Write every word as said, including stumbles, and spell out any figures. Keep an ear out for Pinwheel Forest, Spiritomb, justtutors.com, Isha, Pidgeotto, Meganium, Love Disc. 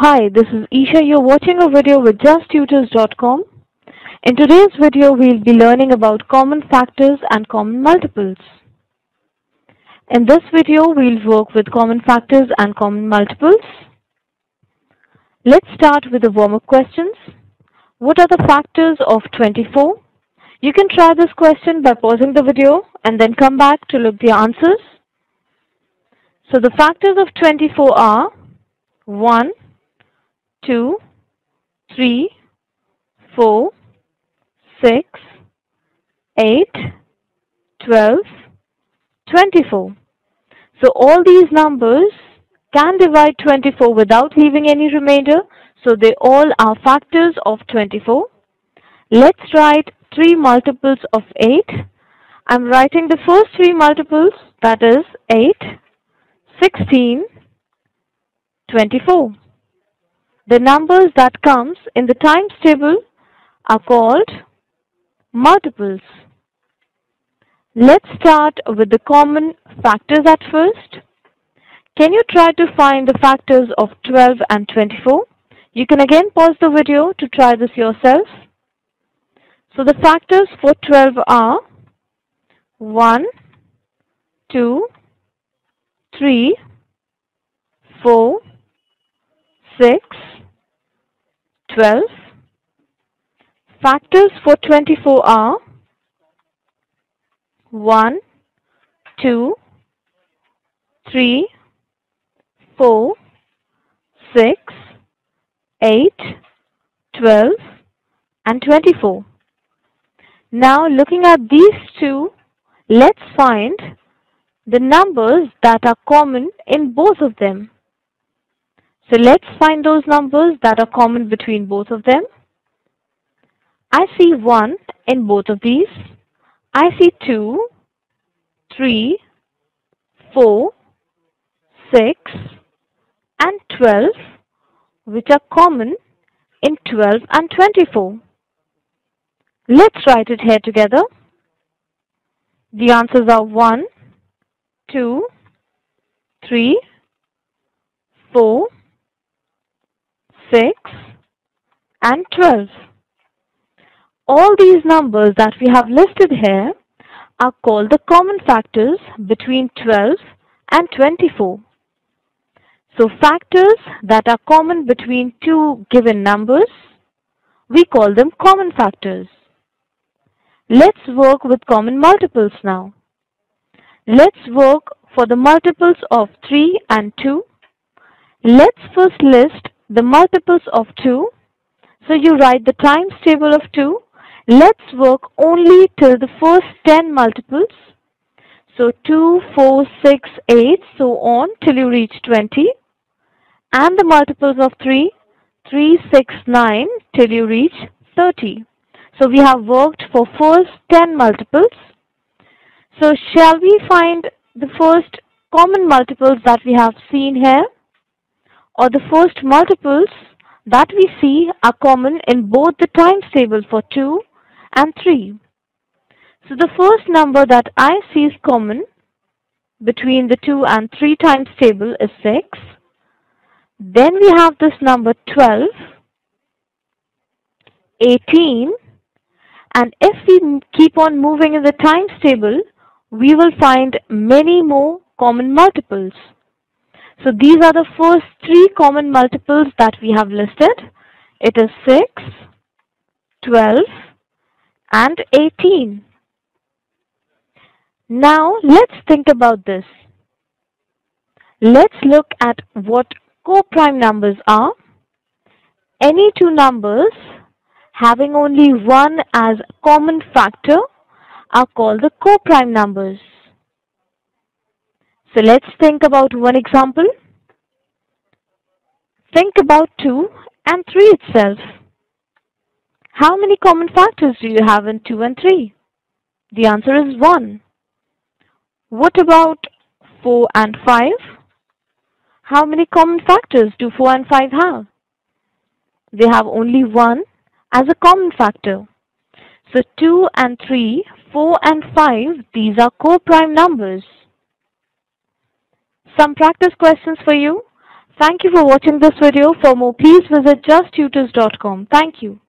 Hi, this is Isha. You're watching a video with just tutors dot com. In today's video, we'll be learning about common factors and common multiples. In this video, we'll work with common factors and common multiples. Let's start with the warm-up questions. What are the factors of twenty-four? You can try this question by pausing the video and then come back to look at the answers. So the factors of twenty-four are one, two, three, four, six, eight, twelve, twenty-four. So all these numbers can divide twenty-four without leaving any remainder, so they all are factors of twenty-four. Let's write three multiples of eight. I'm writing the first three multiples, that is eight, sixteen, twenty-four. The numbers that comes in the times table are called multiples. Let's start with the common factors at first. Can you try to find the factors of twelve and twenty-four? You can again pause the video to try this yourself. So the factors for twelve are one, two, three, four, six, twelve. Factors for twenty-four are one, two, three, four, six, eight, twelve, and twenty-four. Now looking at these two, let's find the numbers that are common in both of them. So let's find those numbers that are common between both of them. I see one in both of these. I see two, three, four, six, and twelve, which are common in twelve and twenty-four. Let's write it here together. The answers are one, two, three, four, six, and twelve. All these numbers that we have listed here are called the common factors between twelve and twenty-four. So factors that are common between two given numbers, we call them common factors. Let's work with common multiples now. Let's work for the multiples of three and two. Let's first list the multiples of two. So you write the times table of two. Let's work only till the first ten multiples. So two, four, six, eight, so on till you reach twenty. And the multiples of three, three, six, nine, till you reach thirty. So we have worked for first ten multiples. So shall we find the first common multiples that we have seen here? Or the first multiples that we see are common in both the times table for two and three. So the first number that I see is common between the two and three times table is six. Then we have this number twelve, eighteen, and if we keep on moving in the times table, we will find many more common multiples. So these are the first three common multiples that we have listed. It is six, twelve, and eighteen. Now let's think about this. Let's look at what co-prime numbers are. Any two numbers having only one as common factor are called the co-prime numbers. So let's think about one example. Think about two and three itself. How many common factors do you have in two and three? The answer is one. What about four and five? How many common factors do four and five have? They have only one as a common factor. So two and three, four and five, these are co-prime numbers. Some practice questions for you. Thank you for watching this video. For more, please visit just tutors dot com. Thank you.